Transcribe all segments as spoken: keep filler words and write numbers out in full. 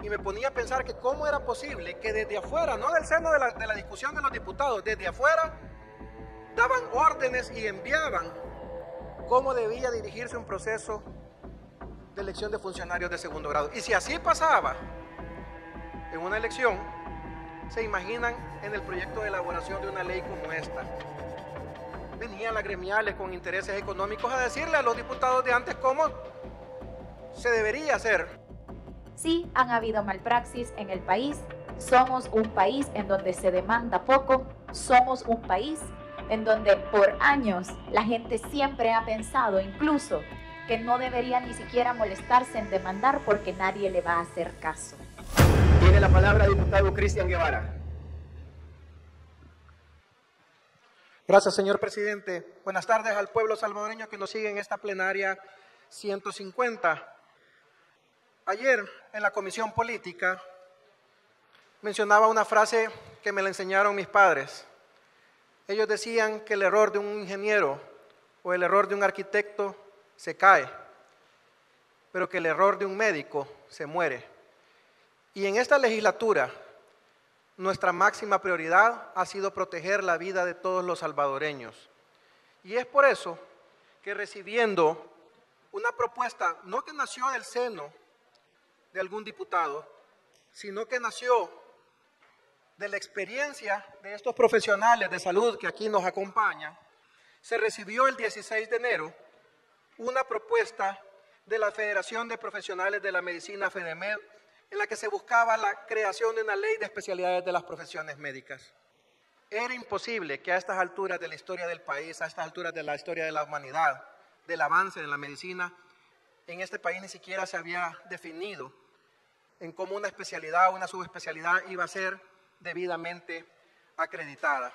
y me ponía a pensar que cómo era posible que desde afuera, no del seno de la, de la discusión de los diputados, desde afuera daban órdenes y enviaban cómo debía dirigirse un proceso de elección de funcionarios de segundo grado. Y si así pasaba en una elección, se imaginan en el proyecto de elaboración de una ley como esta. Venían las gremiales con intereses económicos a decirle a los diputados de antes cómo se debería hacer. Sí, han habido malpraxis en el país. Somos un país en donde se demanda poco. Somos un país en donde por años la gente siempre ha pensado incluso que no debería ni siquiera molestarse en demandar porque nadie le va a hacer caso. Tiene la palabra el diputado Cristian Guevara. Gracias, señor presidente. Buenas tardes al pueblo salvadoreño que nos sigue en esta plenaria ciento cincuenta. Ayer en la comisión política mencionaba una frase que me la enseñaron mis padres. Ellos decían que el error de un ingeniero o el error de un arquitecto se cae, pero que el error de un médico se muere. Y en esta legislatura, nuestra máxima prioridad ha sido proteger la vida de todos los salvadoreños. Y es por eso que recibiendo una propuesta, no que nació del seno de algún diputado, sino que nació de la experiencia de estos profesionales de salud que aquí nos acompañan, se recibió el dieciséis de enero una propuesta de la Federación de Profesionales de la Medicina FEDEMED, en la que se buscaba la creación de una ley de especialidades de las profesiones médicas. Era imposible que a estas alturas de la historia del país, a estas alturas de la historia de la humanidad, del avance de la medicina, en este país ni siquiera se había definido en cómo una especialidad o una subespecialidad iba a ser debidamente acreditada.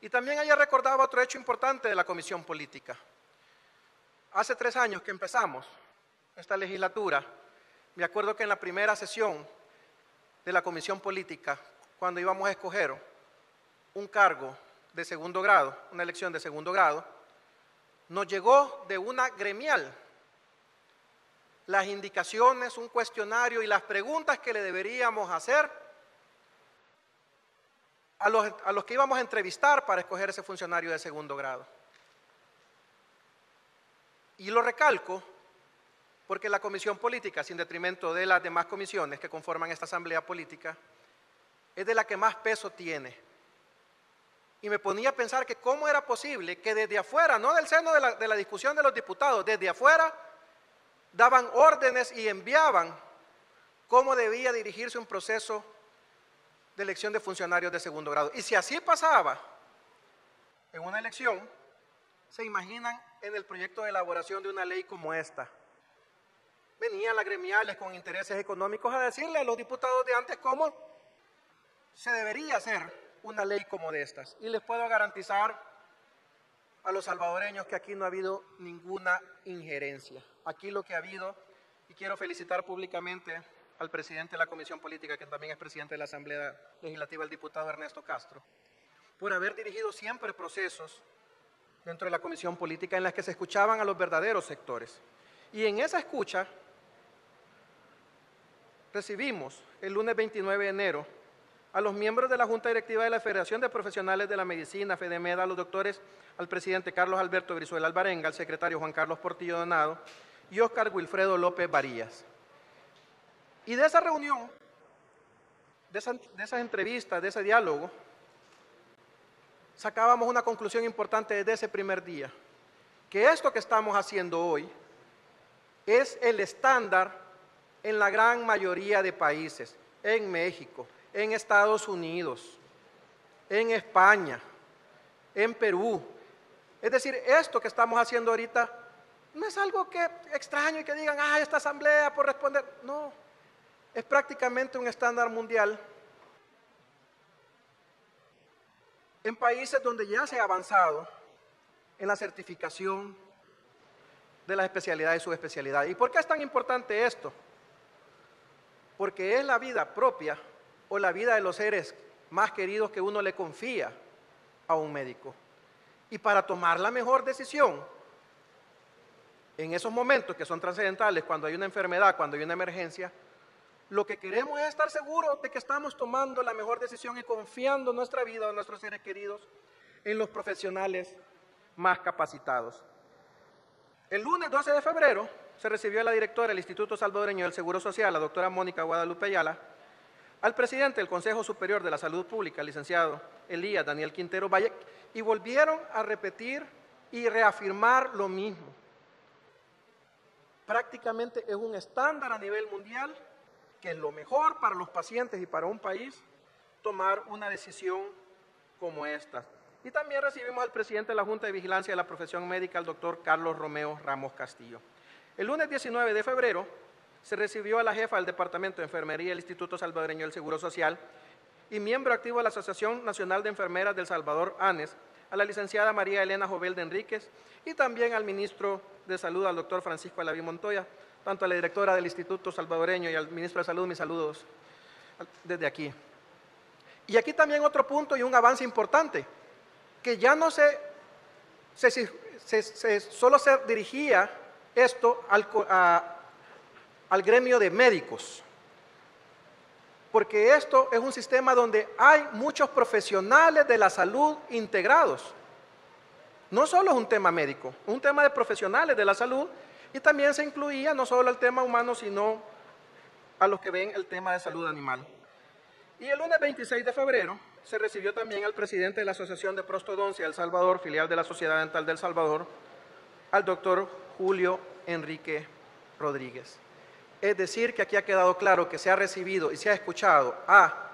Y también ayer recordaba otro hecho importante de la comisión política. Hace tres años que empezamos esta legislatura, me acuerdo que en la primera sesión de la comisión política, cuando íbamos a escoger un cargo de segundo grado, una elección de segundo grado, nos llegó de una gremial las indicaciones, un cuestionario y las preguntas que le deberíamos hacer a los, a los que íbamos a entrevistar para escoger ese funcionario de segundo grado. Y lo recalco porque la comisión política, sin detrimento de las demás comisiones que conforman esta asamblea política, es de la que más peso tiene. Y me ponía a pensar que cómo era posible que desde afuera, no del seno de la, de la discusión de los diputados, desde afuera daban órdenes y enviaban cómo debía dirigirse un proceso de elección de funcionarios de segundo grado. Y si así pasaba en una elección, se imaginan en el proyecto de elaboración de una ley como esta. Venían las gremiales con intereses económicos a decirle a los diputados de antes cómo se debería hacer una ley como de estas. Y les puedo garantizar a los salvadoreños que aquí no ha habido ninguna injerencia. Aquí lo que ha habido, y quiero felicitar públicamente al presidente de la Comisión Política, que también es presidente de la Asamblea Legislativa, el diputado Ernesto Castro, por haber dirigido siempre procesos dentro de la Comisión Política en las que se escuchaban a los verdaderos sectores. Y en esa escucha recibimos el lunes veintinueve de enero a los miembros de la Junta Directiva de la Federación de Profesionales de la Medicina, FEDEMED, a los doctores, al presidente Carlos Alberto Brizuela Alvarenga, al secretario Juan Carlos Portillo Donado y Óscar Wilfredo López Barillas. Y de esa reunión, de, esa, de esas entrevistas, de ese diálogo, sacábamos una conclusión importante desde ese primer día, que esto que estamos haciendo hoy es el estándar en la gran mayoría de países, en México, en Estados Unidos, en España, en Perú. Es decir, esto que estamos haciendo ahorita no es algo que extraño y que digan, ah, esta asamblea por responder. No, es prácticamente un estándar mundial en países donde ya se ha avanzado en la certificación de las especialidades y subespecialidades. ¿Y por qué es tan importante esto? Porque es la vida propia o la vida de los seres más queridos que uno le confía a un médico. Y para tomar la mejor decisión, en esos momentos que son trascendentales, cuando hay una enfermedad, cuando hay una emergencia, Lo que queremos es estar seguros de que estamos tomando la mejor decisión y confiando nuestra vida, a nuestros seres queridos, en los profesionales más capacitados. El lunes doce de febrero se recibió a la directora del Instituto Salvadoreño del Seguro Social, la doctora Mónica Guadalupe Ayala, al presidente del Consejo Superior de la Salud Pública, el licenciado Elías Daniel Quintero Valle, y volvieron a repetir y reafirmar lo mismo. Prácticamente es un estándar a nivel mundial que es lo mejor para los pacientes y para un país tomar una decisión como esta. Y también recibimos al presidente de la Junta de Vigilancia de la Profesión Médica, el doctor Carlos Romeo Ramos Castillo. El lunes diecinueve de febrero se recibió a la jefa del Departamento de Enfermería del Instituto Salvadoreño del Seguro Social y miembro activo de la Asociación Nacional de Enfermeras del Salvador, ANES, a la licenciada María Elena Jovel de Enríquez y también al ministro de Salud, al doctor Francisco Alaví Montoya, tanto a la directora del Instituto Salvadoreño y al ministro de Salud, mis saludos desde aquí. Y aquí también otro punto y un avance importante, que ya no se, se, se, se solo se dirigía esto al, a, al gremio de médicos, porque esto es un sistema donde hay muchos profesionales de la salud integrados. No solo es un tema médico, es un tema de profesionales de la salud, y también se incluía no solo el tema humano, sino a los que ven el tema de salud animal. Y el lunes veintiséis de febrero se recibió también al presidente de la Asociación de Prostodoncia del Salvador, filial de la Sociedad Dental del Salvador, al doctor Julio Enrique Rodríguez. Es decir, que aquí ha quedado claro que se ha recibido y se ha escuchado a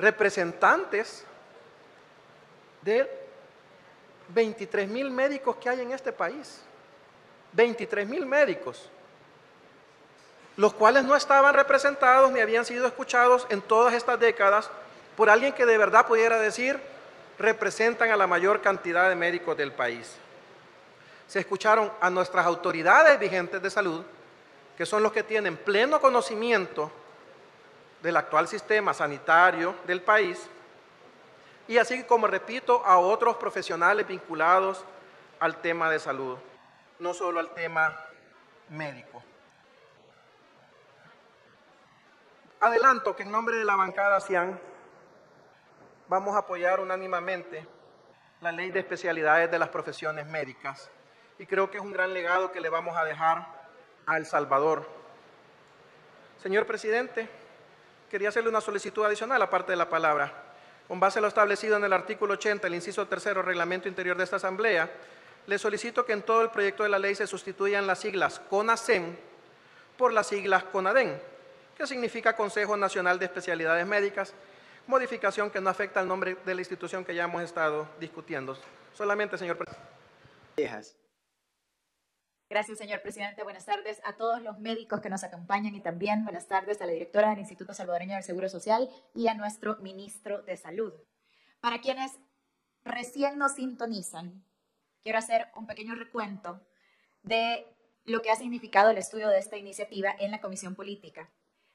representantes de veintitrés mil médicos que hay en este país. veintitrés mil médicos, los cuales no estaban representados ni habían sido escuchados en todas estas décadas por alguien que de verdad pudiera decir representan a la mayor cantidad de médicos del país. Se escucharon a nuestras autoridades vigentes de salud, que son los que tienen pleno conocimiento del actual sistema sanitario del país, y así como, repito, a otros profesionales vinculados al tema de salud, no solo al tema médico. Adelanto que en nombre de la bancada CIAN vamos a apoyar unánimemente la ley de especialidades de las profesiones médicas, y creo que es un gran legado que le vamos a dejar a El Salvador. Señor presidente, quería hacerle una solicitud adicional aparte de la palabra. Con base a lo establecido en el artículo ochenta, el inciso tercero, reglamento interior de esta asamblea, le solicito que en todo el proyecto de la ley se sustituyan las siglas CONASEM por las siglas CONADEN, que significa Consejo Nacional de Especialidades Médicas, modificación que no afecta al nombre de la institución que ya hemos estado discutiendo. Solamente, señor presidente. Gracias, señor presidente. Buenas tardes a todos los médicos que nos acompañan y también buenas tardes a la directora del Instituto Salvadoreño del Seguro Social y a nuestro ministro de Salud. Para quienes recién nos sintonizan, quiero hacer un pequeño recuento de lo que ha significado el estudio de esta iniciativa en la Comisión Política.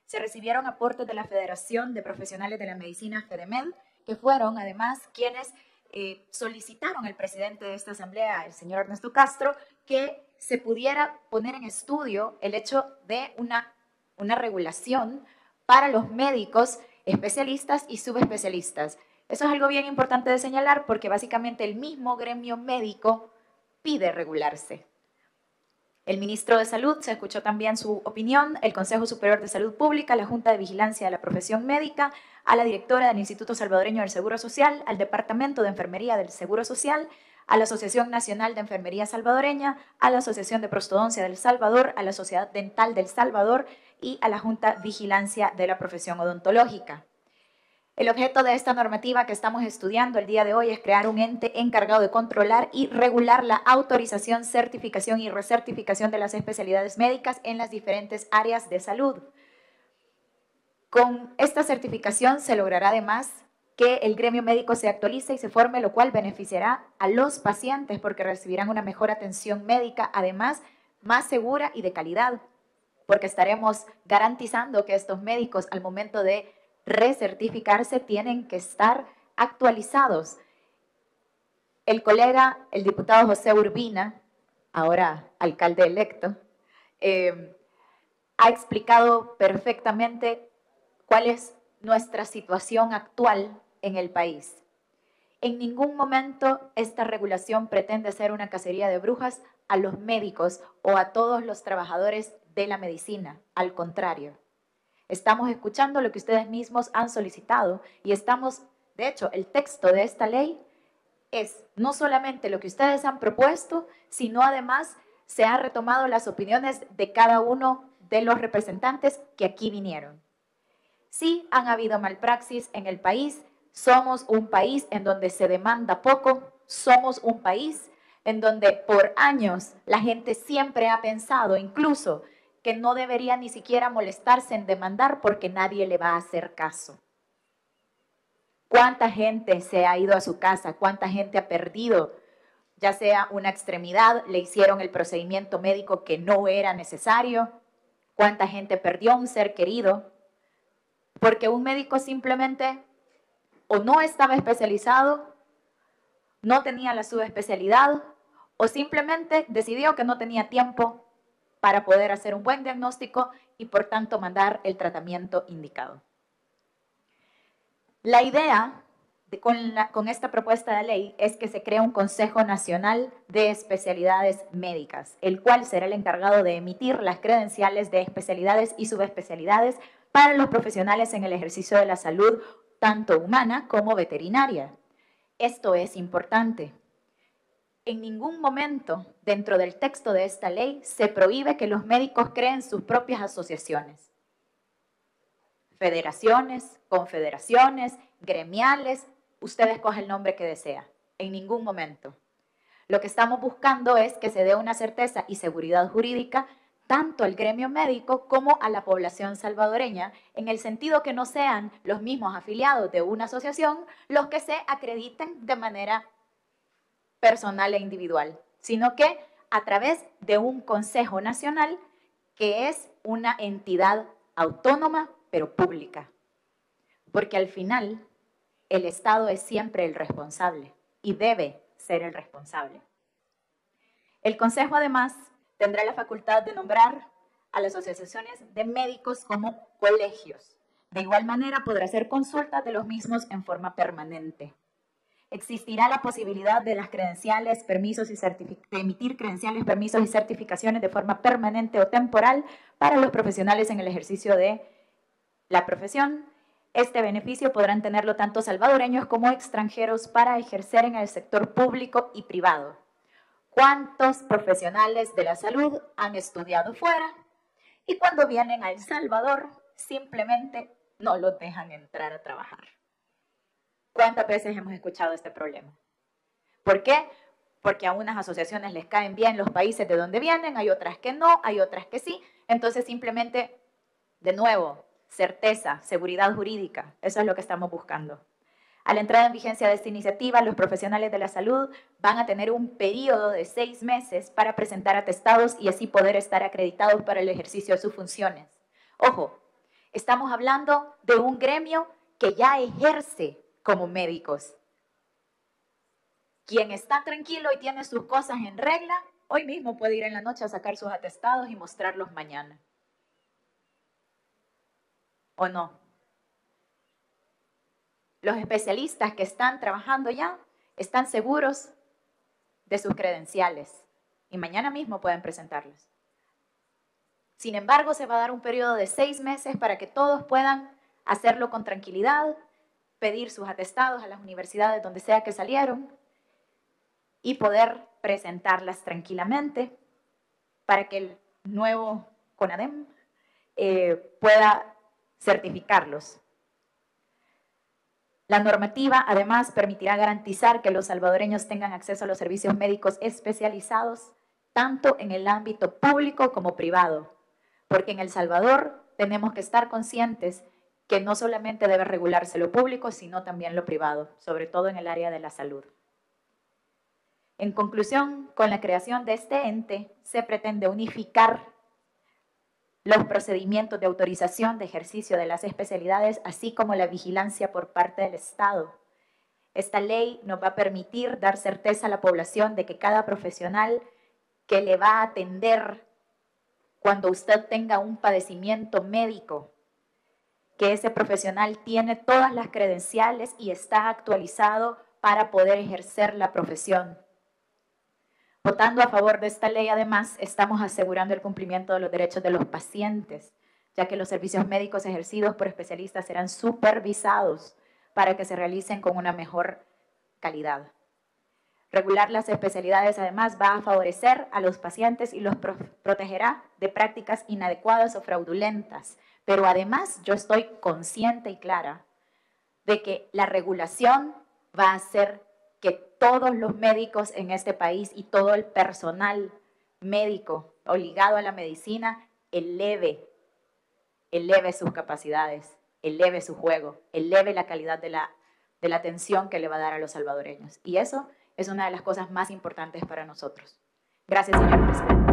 Se recibieron aportes de la Federación de Profesionales de la Medicina, FEDEMED, que fueron además quienes eh, solicitaron al presidente de esta asamblea, el señor Ernesto Castro, que se pudiera poner en estudio el hecho de una, una regulación para los médicos especialistas y subespecialistas. Eso es algo bien importante de señalar porque básicamente el mismo gremio médico pide regularse. El ministro de Salud, se escuchó también su opinión, el Consejo Superior de Salud Pública, la Junta de Vigilancia de la Profesión Médica, a la directora del Instituto Salvadoreño del Seguro Social, al Departamento de Enfermería del Seguro Social, a la Asociación Nacional de Enfermería Salvadoreña, a la Asociación de Prostodoncia del Salvador, a la Sociedad Dental del Salvador y a la Junta de Vigilancia de la Profesión Odontológica. El objeto de esta normativa que estamos estudiando el día de hoy es crear un ente encargado de controlar y regular la autorización, certificación y recertificación de las especialidades médicas en las diferentes áreas de salud. Con esta certificación se logrará además que el gremio médico se actualice y se forme, lo cual beneficiará a los pacientes porque recibirán una mejor atención médica, además más segura y de calidad, porque estaremos garantizando que estos médicos al momento de recertificarse tienen que estar actualizados. El colega, el diputado José Urbina, ahora alcalde electo, eh, ha explicado perfectamente cuál es nuestra situación actual en el país. En ningún momento esta regulación pretende ser una cacería de brujas a los médicos o a todos los trabajadores de la medicina. Al contrario, estamos escuchando lo que ustedes mismos han solicitado y estamos, de hecho, el texto de esta ley es no solamente lo que ustedes han propuesto, sino además se han retomado las opiniones de cada uno de los representantes que aquí vinieron. Sí, han habido malpraxis en el país. Somos un país en donde se demanda poco, somos un país en donde por años la gente siempre ha pensado incluso que no debería ni siquiera molestarse en demandar porque nadie le va a hacer caso. ¿Cuánta gente se ha ido a su casa? ¿Cuánta gente ha perdido? Ya sea una extremidad, le hicieron el procedimiento médico que no era necesario. ¿Cuánta gente perdió un ser querido? Porque un médico simplemente o no estaba especializado, no tenía la subespecialidad, o simplemente decidió que no tenía tiempo para poder hacer un buen diagnóstico y por tanto mandar el tratamiento indicado. La idea de, con, la, con esta propuesta de ley es que se cree un Consejo Nacional de Especialidades Médicas, el cual será el encargado de emitir las credenciales de especialidades y subespecialidades para los profesionales en el ejercicio de la salud tanto humana como veterinaria. Esto es importante. En ningún momento dentro del texto de esta ley se prohíbe que los médicos creen sus propias asociaciones, federaciones, confederaciones, gremiales, usted escoge el nombre que desea, en ningún momento. Lo que estamos buscando es que se dé una certeza y seguridad jurídica tanto al gremio médico como a la población salvadoreña, en el sentido que no sean los mismos afiliados de una asociación los que se acrediten de manera personal e individual, sino que a través de un Consejo Nacional que es una entidad autónoma pero pública. Porque al final el Estado es siempre el responsable y debe ser el responsable. El Consejo además tendrá la facultad de nombrar a las asociaciones de médicos como colegios. De igual manera, podrá hacer consultas de los mismos en forma permanente. Existirá la posibilidad de las credenciales, permisos y de emitir credenciales, permisos y certificaciones de forma permanente o temporal para los profesionales en el ejercicio de la profesión. Este beneficio podrán tenerlo tanto salvadoreños como extranjeros para ejercer en el sector público y privado. ¿Cuántos profesionales de la salud han estudiado fuera y cuando vienen a El Salvador simplemente no los dejan entrar a trabajar? ¿Cuántas veces hemos escuchado este problema? ¿Por qué? Porque a unas asociaciones les caen bien los países de donde vienen, hay otras que no, hay otras que sí. Entonces simplemente, de nuevo, certeza, seguridad jurídica, eso es lo que estamos buscando. A la entrada en vigencia de esta iniciativa, los profesionales de la salud van a tener un periodo de seis meses para presentar atestados y así poder estar acreditados para el ejercicio de sus funciones. Ojo, estamos hablando de un gremio que ya ejerce como médicos. Quien está tranquilo y tiene sus cosas en regla, hoy mismo puede ir en la noche a sacar sus atestados y mostrarlos mañana. ¿O no? Los especialistas que están trabajando ya están seguros de sus credenciales y mañana mismo pueden presentarlos. Sin embargo, se va a dar un periodo de seis meses para que todos puedan hacerlo con tranquilidad, pedir sus atestados a las universidades donde sea que salieron y poder presentarlas tranquilamente para que el nuevo CONADEN eh, pueda certificarlos. La normativa, además, permitirá garantizar que los salvadoreños tengan acceso a los servicios médicos especializados, tanto en el ámbito público como privado, porque en El Salvador tenemos que estar conscientes que no solamente debe regularse lo público, sino también lo privado, sobre todo en el área de la salud. En conclusión, con la creación de este ente, se pretende unificar los procedimientos de autorización de ejercicio de las especialidades, así como la vigilancia por parte del Estado. Esta ley nos va a permitir dar certeza a la población de que cada profesional que le va a atender cuando usted tenga un padecimiento médico, que ese profesional tiene todas las credenciales y está actualizado para poder ejercer la profesión. Votando a favor de esta ley, además, estamos asegurando el cumplimiento de los derechos de los pacientes, ya que los servicios médicos ejercidos por especialistas serán supervisados para que se realicen con una mejor calidad. Regular las especialidades, además, va a favorecer a los pacientes y los protegerá de prácticas inadecuadas o fraudulentas. Pero además, yo estoy consciente y clara de que la regulación va a hacer que todos los médicos en este país y todo el personal médico o ligado a la medicina eleve, eleve sus capacidades, eleve su juego, eleve la calidad de la, de la atención que le va a dar a los salvadoreños. Y eso es una de las cosas más importantes para nosotros. Gracias, señor presidente.